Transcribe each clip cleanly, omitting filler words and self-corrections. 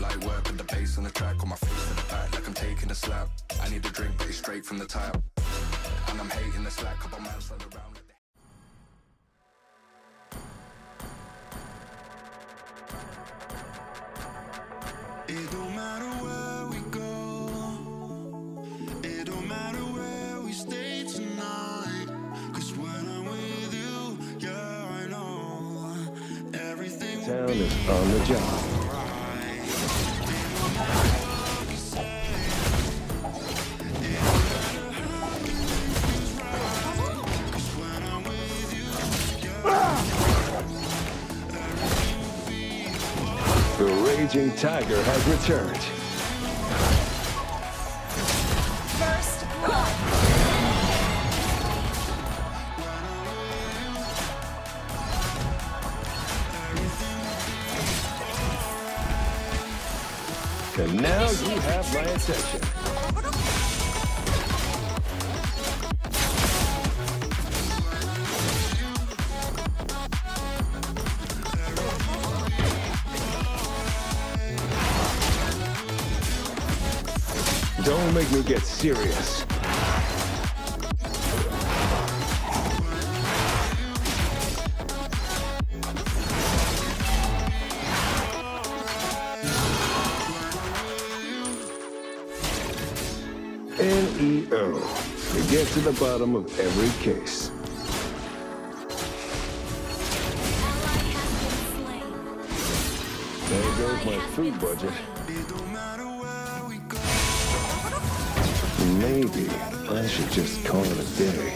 Light work with the bass on the track, on my face to the back like I'm taking a slap. I need a drink but it's straight from the tap, and I'm hating the slack, couple miles around. It don't matter where we go, it don't matter where we stay tonight, 'cause when I'm with you, yeah, I know everything will be on the job. The raging tiger has returned. First blood. And now you have my attention. Don't make me get serious. NEO. We get to the bottom of every case. There goes my food budget. Maybe I should just call it a day.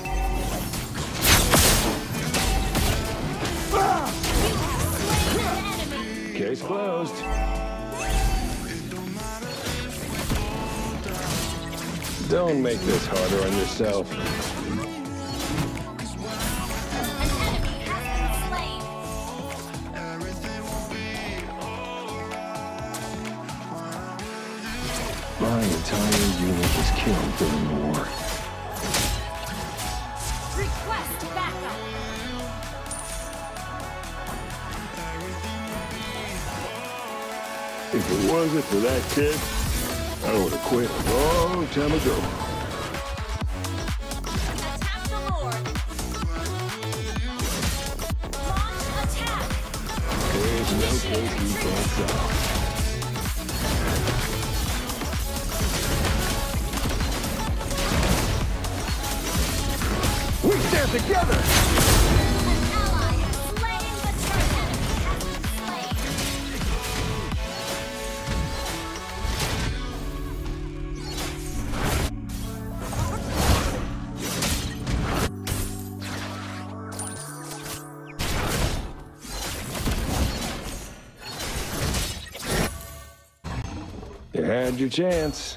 Case closed. Don't make this harder on yourself. My entire unit was killed during the war. Request backup. If it wasn't for that kid, I would have quit a long time ago. Attack the Lord. Launch attack. There's no place you can't go. Together! An ally has slain, but your enemy has been slain. You had your chance.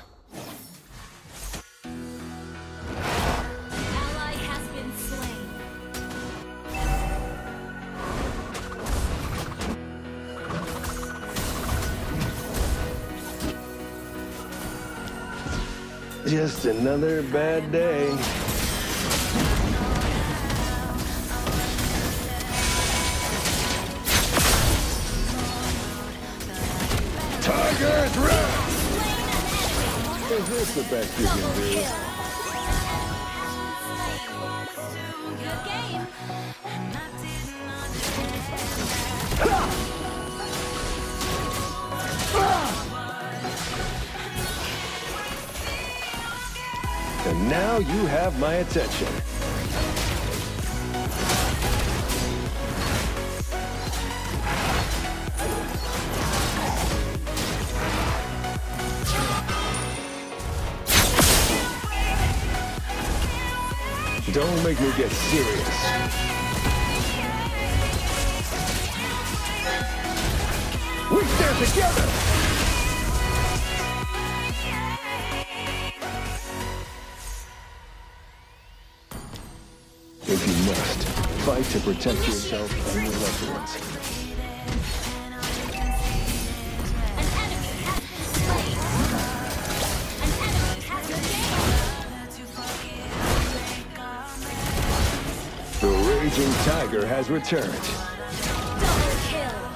Just another bad day. Tiger's wrath! Is this the best you can do? And now you have my attention. Don't make me get serious. We stand together! If you must, fight to protect yourself and your loved ones. An enemy has been slain. An enemy has been gained. The raging tiger has returned. Double kill.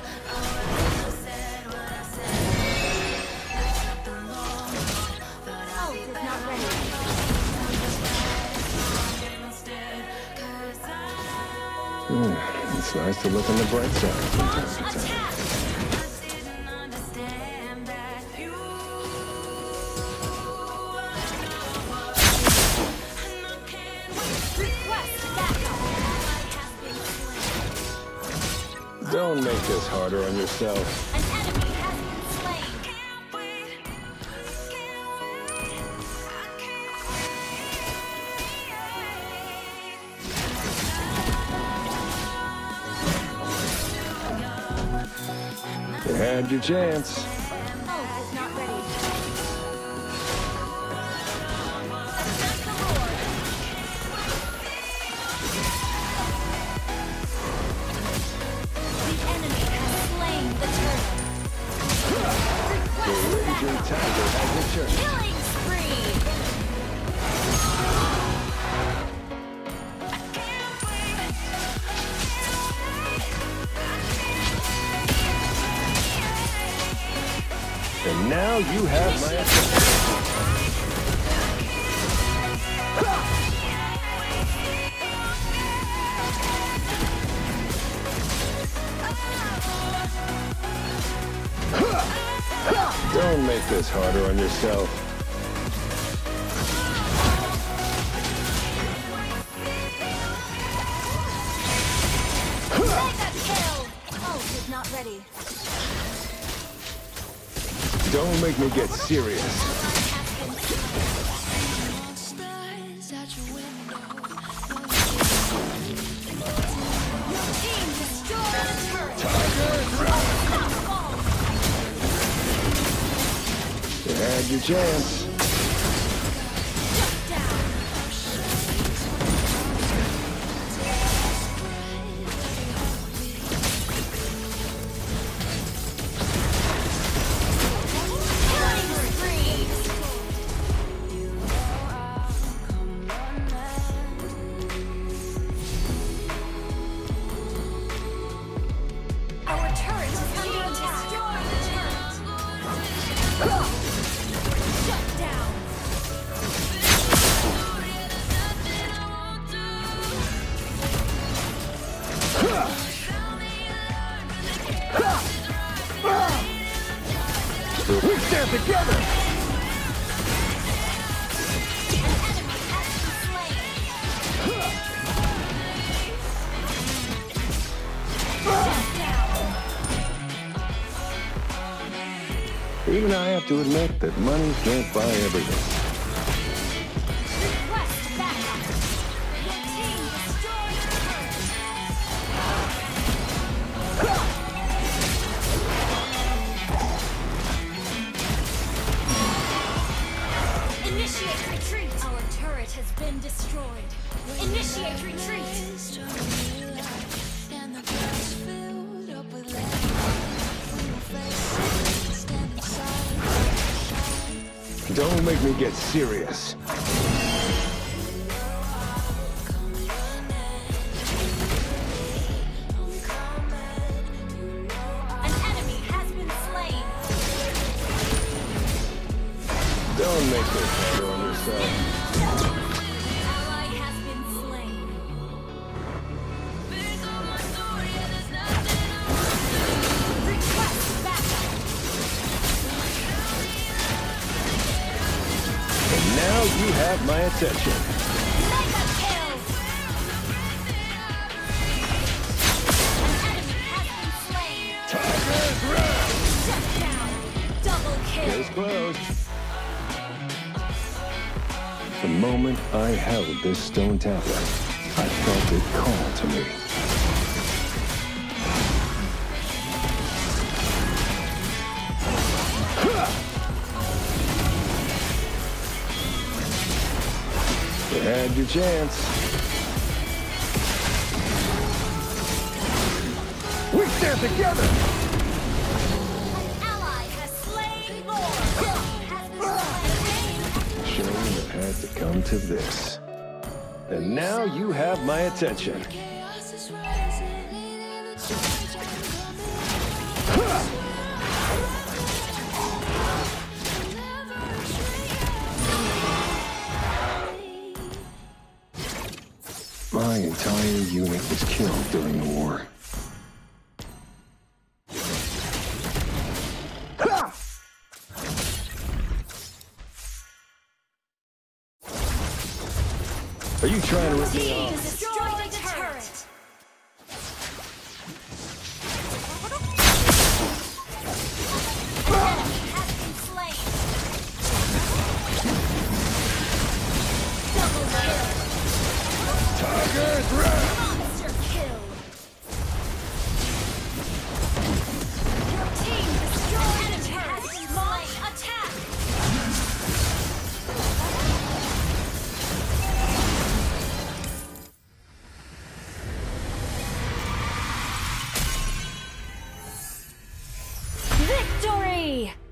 It's nice to look on the bright side sometimes. Don't make this harder on yourself. An enemy has been slain. You had your chance. And now you have my attention. Don't make this harder on yourself. Don't make me get serious. You had your chance. We stand together! Even I have to admit that money can't buy everything. Initiate retreat! And the grass filled up with lead. Don't make me get serious. An enemy has been slain. Don't make this harder on yourself. You have my attention. Mega kill! An enemy has been slain. Tiger's round! Shut down! Double kill! Case closed. The moment I held this stone tablet, I felt it call to me. You had your chance. We stand together! An ally has slain more! Shame it had to come to this. And now you have my attention. My entire unit was killed during the war. Are you trying to rip me off? Destroy the turret. Target red! Monster kill! Your team destroyed an attack! Launch attack! Victory!